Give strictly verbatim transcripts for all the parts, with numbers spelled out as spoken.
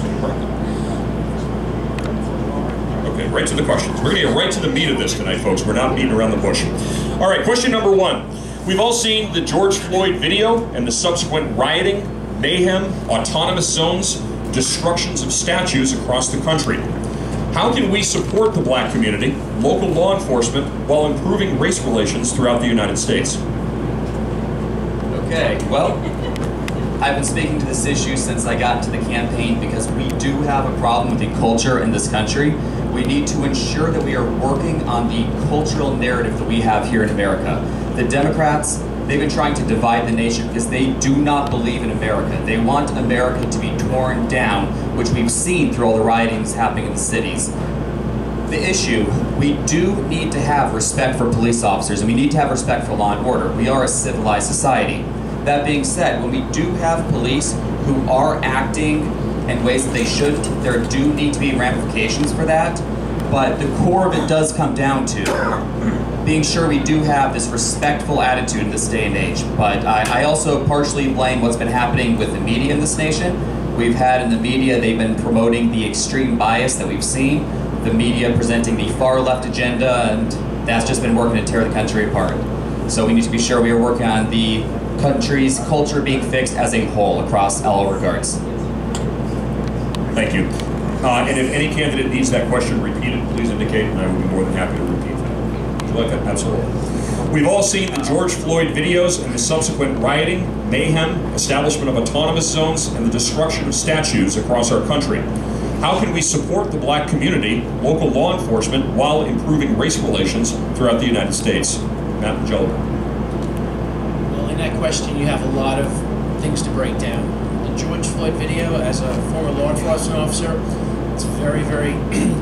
question, correctly. Okay, right to the questions. We're going to get right to the meat of this tonight, folks. We're not beating around the bush. All right, question number one. We've all seen the George Floyd video and the subsequent rioting, mayhem, autonomous zones, destructions of statues across the country. How can we support the black community, local law enforcement, while improving race relations throughout the United States? Okay, well, I've been speaking to this issue since I got into the campaign because we do have a problem with the culture in this country. We need to ensure that we are working on the cultural narrative that we have here in America. The Democrats, they've been trying to divide the nation because they do not believe in America. They want America to be torn down, which we've seen through all the riotings happening in the cities. The issue, we do need to have respect for police officers, and we need to have respect for law and order. We are a civilized society. That being said, when we do have police who are acting in ways that they should, there do need to be ramifications for that, but the core of it does come down to being sure we do have this respectful attitude in this day and age. But I, I also partially blame what's been happening with the media in this nation. We've had in the media, they've been promoting the extreme bias that we've seen, the media presenting the far left agenda, and that's just been working to tear the country apart. So we need to be sure we are working on the country's culture being fixed as a whole across all regards. Thank you. Uh, and if any candidate needs that question repeated, please indicate, and I would be more than happy to repeat that. Look at, absolutely. We've all seen the George Floyd videos and the subsequent rioting, mayhem, establishment of autonomous zones, and the destruction of statues across our country. How can we support the black community, local law enforcement, while improving race relations throughout the United States? Matt Magellan. Well, in that question, you have a lot of things to break down. The George Floyd video, as a former law enforcement officer, it's very, very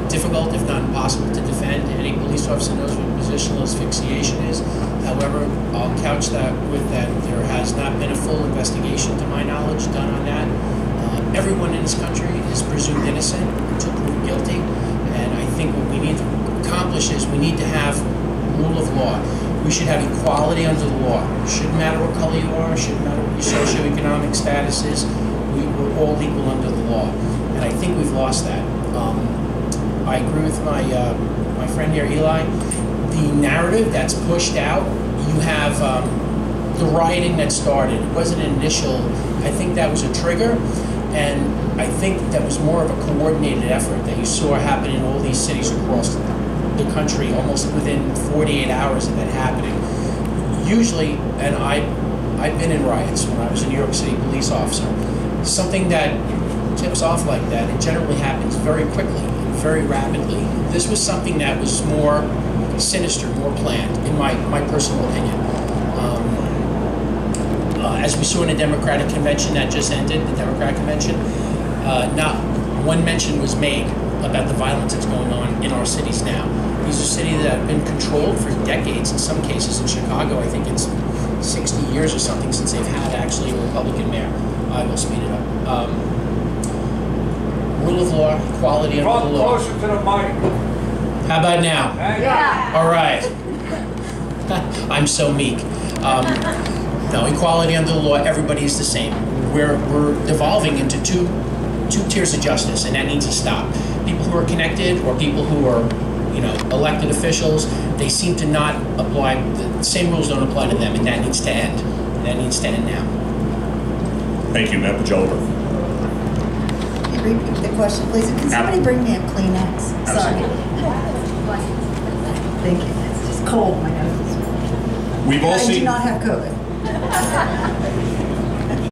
difficult, if not impossible, to defend. Any police officer knows what positional asphyxiation is. However, I'll couch that with that there has not been a full investigation, to my knowledge, done on that. Uh, everyone in this country is presumed innocent until proven guilty. And I think what we need to accomplish is we need to have rule of law. We should have equality under the law. It shouldn't matter what color you are. It shouldn't matter what your socioeconomic status is. We, we're all equal under the law. I think we've lost that. Um, I agree with my uh, my friend here, Eli. The narrative that's pushed out, you have um, the rioting that started. It wasn't an initial. I think that was a trigger, and I think that was more of a coordinated effort that you saw happen in all these cities across the country, almost within forty-eight hours of that happening. Usually, and I, I've been in riots when I was a New York City police officer. Something that tips off like that, it generally happens very quickly, very rapidly. This was something that was more sinister, more planned, in my, my personal opinion. Um, uh, as we saw in the Democratic Convention that just ended, the Democratic Convention, uh, not one mention was made about the violence that's going on in our cities now. These are cities that have been controlled for decades, in some cases in Chicago, I think it's sixty years or something since they've had actually a Republican mayor. I will speed it up. Um, Rule of law, equality under the law. Closer to the mic. How about now? Yeah. All right. I'm so meek. Um, no, equality under the law. Everybody is the same. We're we're devolving into two two tiers of justice, and that needs to stop. People who are connected, or people who are, you know, elected officials, they seem to not apply. The same rules don't apply to them, and that needs to end. And that needs to end now. Thank you, Matt Magellan. Repeat the question, please. Can somebody bring me a Kleenex? Sorry. Thank you. It's just cold. My nose is cold. We've all I seen. I do not have COVID.